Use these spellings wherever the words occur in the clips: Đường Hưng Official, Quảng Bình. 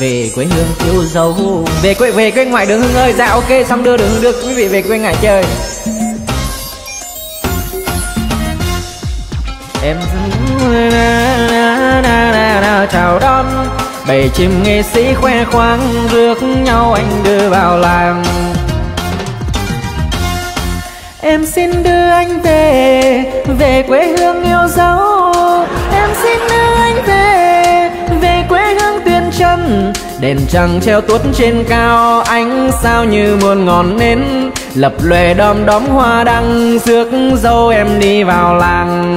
về quê hương yêu dấu, về quê ngoại Đường Hưng ơi. Dạ ok, xong đưa Đường Hưng được quý vị về quê ngoại chơi. Em chào đón bầy chim nghệ sĩ khoe khoang, rước nhau anh đưa vào làng. Em xin đưa anh về quê hương yêu dấu, em xin đưa anh về quê hương Tuyên Trân. Đèn trăng treo tuốt trên cao, ánh sao như muôn ngọn nến lập lòe đom đóm hoa đăng, rước dâu em đi vào làng.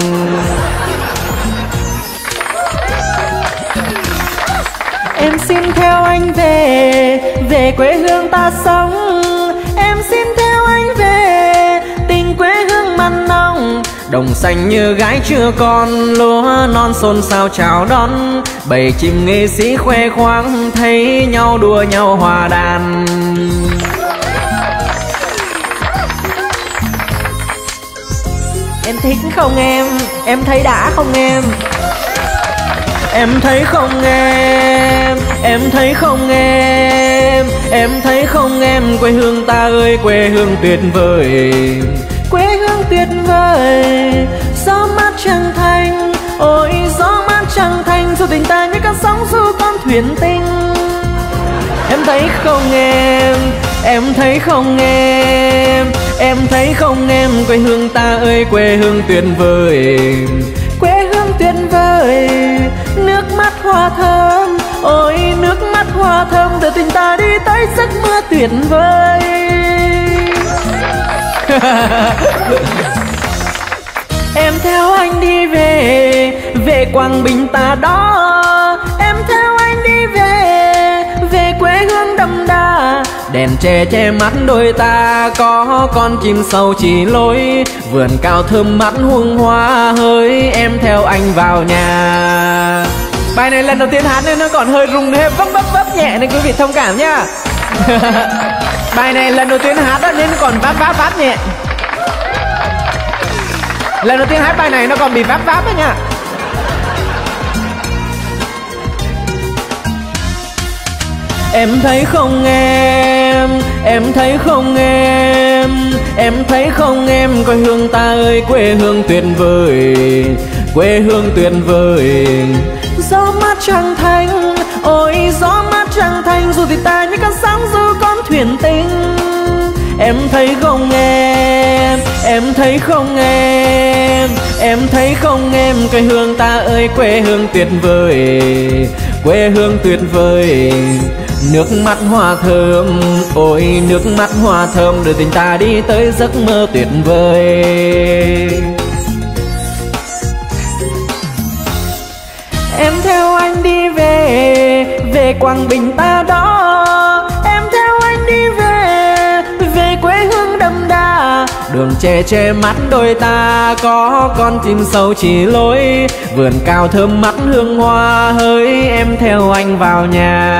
Em xin theo anh về quê hương ta sống, em xin theo anh về tình quê hương mặn nồng. Đồng xanh như gái chưa con, lúa non xôn xao chào đón, bầy chim nghệ sĩ khoe khoang, thấy nhau đua nhau hòa đàn. Em thích không em thấy đã không em? Em thấy không em thấy không em thấy không em? Quê hương ta ơi, quê hương tuyệt vời, quê hương tuyệt vời. Gió mát Trăng Thanh, ôi gió mát Trăng Thanh, dù tình ta như con sóng du con thuyền tinh. Em thấy không em thấy không em thấy không em? Quê hương ta ơi, quê hương tuyệt vời, quê hương tuyệt vời. Nước mắt hoa thơm, ôi nước mắt hoa thơm, từ tình ta đi tới giấc mơ tuyệt vời. Em theo anh đi về Quảng Bình ta đó, em theo anh đi về quê hương đậm đà. Đèn tre che mắt đôi ta, có con chim sâu chỉ lối, vườn cao thơm mắt hương hoa, hỡi em theo anh vào nhà. Bài này lần đầu tiên hát nên nó còn hơi rung hơi vấp nhẹ nên quý vị thông cảm nhá. Bài này lần đầu tiên hát đó nên còn vấp nhẹ. Lần đầu tiên hát bài này nó còn bị vấp đấy nha. Em thấy không em thấy không em thấy không em? Quê hương ta ơi, quê hương tuyệt vời, quê hương tuyệt vời. Gió mát Trăng Thanh, ôi gió mát Trăng Thanh, dù thì ta như con sóng du con thuyền tinh. Em thấy không em thấy không em thấy không em? Quê hương ta ơi, quê hương tuyệt vời, quê hương tuyệt vời. Nước mắt hoa thơm, ôi nước mắt hoa thơm, đưa tình ta đi tới giấc mơ tuyệt vời. Em theo anh đi về Quảng Bình ta đó, em theo anh đi về quê hương đậm đà. Đường che mắt đôi ta, có con chim sâu chỉ lối, vườn cao thơm mắt hương hoa, hỡi em theo anh vào nhà.